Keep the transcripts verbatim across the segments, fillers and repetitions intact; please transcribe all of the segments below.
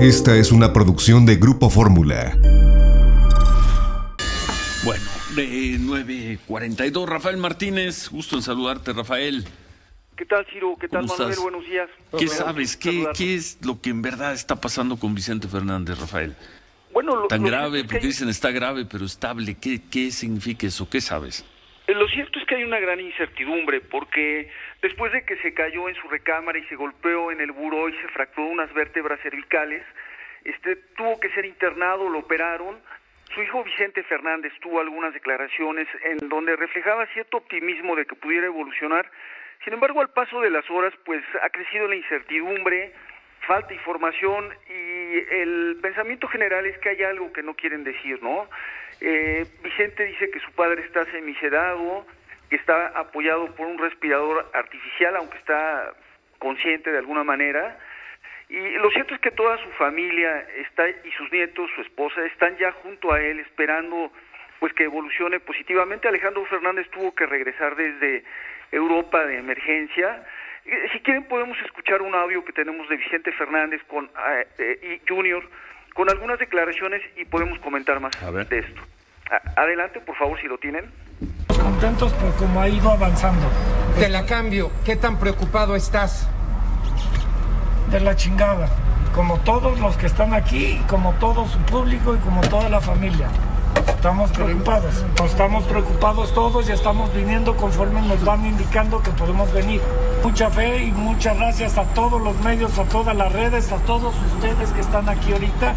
Esta es una producción de Grupo Fórmula. Bueno, eh, nueve cuarenta y dos, Rafael Martínez. Gusto en saludarte, Rafael. ¿Qué tal, Ciro? ¿Qué tal, Manuel? Estás? Buenos días. ¿Qué sabes? ¿Qué, ¿Qué es lo que en verdad está pasando con Vicente Fernández, Rafael? Bueno, lo, Tan lo grave, porque es que hay... dicen está grave, pero estable. ¿Qué, qué significa eso? ¿Qué sabes? Lo cierto es que hay una gran incertidumbre, porque después de que se cayó en su recámara y se golpeó en el buró y se fracturó unas vértebras cervicales, este tuvo que ser internado, lo operaron. Su hijo Vicente Fernández tuvo algunas declaraciones en donde reflejaba cierto optimismo de que pudiera evolucionar. Sin embargo, al paso de las horas, pues ha crecido la incertidumbre, falta información, y el pensamiento general es que hay algo que no quieren decir, ¿no? Eh, Vicente dice que su padre está semisedado, que está apoyado por un respirador artificial, aunque está consciente de alguna manera. Y lo cierto es que toda su familia está, y sus nietos, su esposa, están ya junto a él esperando pues que evolucione positivamente. Alejandro Fernández tuvo que regresar desde Europa de emergencia. Si quieren podemos escuchar un audio que tenemos de Vicente Fernández con eh, eh, Junior, con algunas declaraciones, y podemos comentar más de esto. A adelante, por favor, si lo tienen. Contentos por cómo ha ido avanzando. Te la cambio. ¿Qué tan preocupado estás? De la chingada. Como todos los que están aquí, como todo su público y como toda la familia. Estamos preocupados, estamos preocupados todos y estamos viniendo conforme nos van indicando que podemos venir. Mucha fe y muchas gracias a todos los medios, a todas las redes, a todos ustedes que están aquí ahorita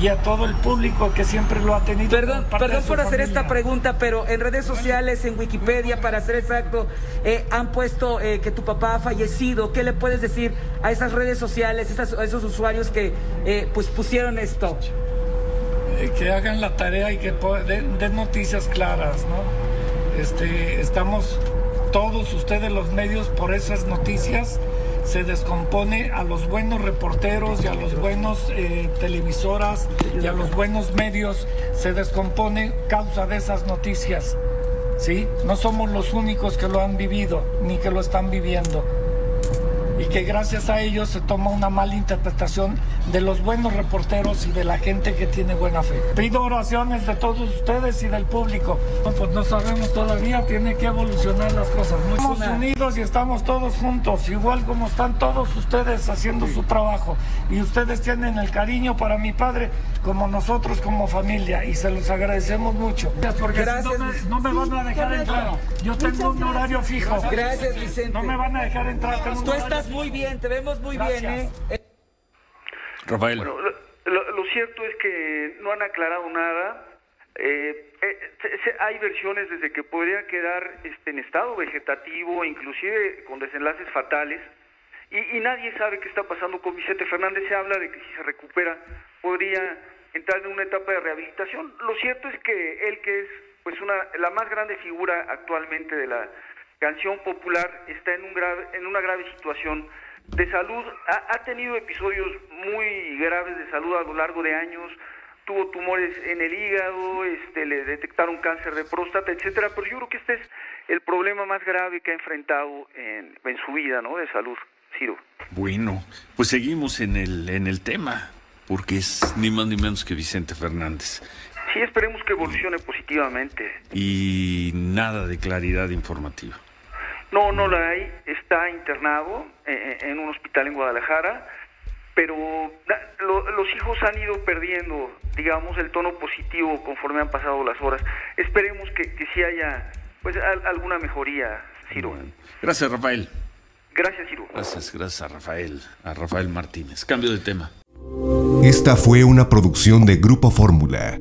y a todo el público que siempre lo ha tenido. Perdón, perdón por hacer esta pregunta, pero en redes sociales, en Wikipedia, para ser exacto, eh, han puesto eh, que tu papá ha fallecido. ¿Qué le puedes decir a esas redes sociales, esas, a esos usuarios que eh, pues pusieron esto? Que hagan la tarea y que den, den noticias claras, ¿no? Este, estamos todos ustedes los medios por esas noticias. Se descompone a los buenos reporteros y a los buenos eh, televisoras y a los buenos medios. Se descompone causa de esas noticias, ¿sí? No somos los únicos que lo han vivido ni que lo están viviendo. Y que gracias a ellos se toma una mala interpretación de los buenos reporteros y de la gente que tiene buena fe. Pido oraciones de todos ustedes y del público. No, pues no sabemos todavía, tiene que evolucionar las cosas. Estamos unidos y estamos todos juntos, igual como están todos ustedes haciendo su trabajo. Y ustedes tienen el cariño para mi padre, como nosotros como familia, y se los agradecemos mucho. Porque gracias, no, me, no me van a dejar entrar. Yo tengo un horario fijo. Gracias, Vicente. No me van a dejar entrar. Tú estás muy bien, te vemos muy bien, ¿eh? Rafael. Bueno, lo, lo, lo cierto es que no han aclarado nada. Eh, eh, se, hay versiones desde que podría quedar este, en estado vegetativo, inclusive con desenlaces fatales, y, y nadie sabe qué está pasando con Vicente Fernández. Se habla de que si se recupera podría entrar en una etapa de rehabilitación. Lo cierto es que él, que es pues una la más grande figura actualmente de la canción popular, está en un grave, en una grave situación de salud. Ha, ha tenido episodios muy graves de salud a lo largo de años. Tuvo tumores en el hígado, este, le detectaron cáncer de próstata, etcétera. Pero yo creo que este es el problema más grave que ha enfrentado en, en su vida, ¿no? De salud, Ciro. Bueno, pues seguimos en el en el tema, porque es ni más ni menos que Vicente Fernández. Sí, esperemos que evolucione positivamente. Y nada de claridad informativa. No, no la hay. Está internado en un hospital en Guadalajara, pero los hijos han ido perdiendo, digamos, el tono positivo conforme han pasado las horas. Esperemos que, que sí haya pues alguna mejoría, Ciro. Gracias, Rafael. Gracias, Ciro. Gracias, gracias a Rafael, a Rafael Martínez. Cambio de tema. Esta fue una producción de Grupo Fórmula.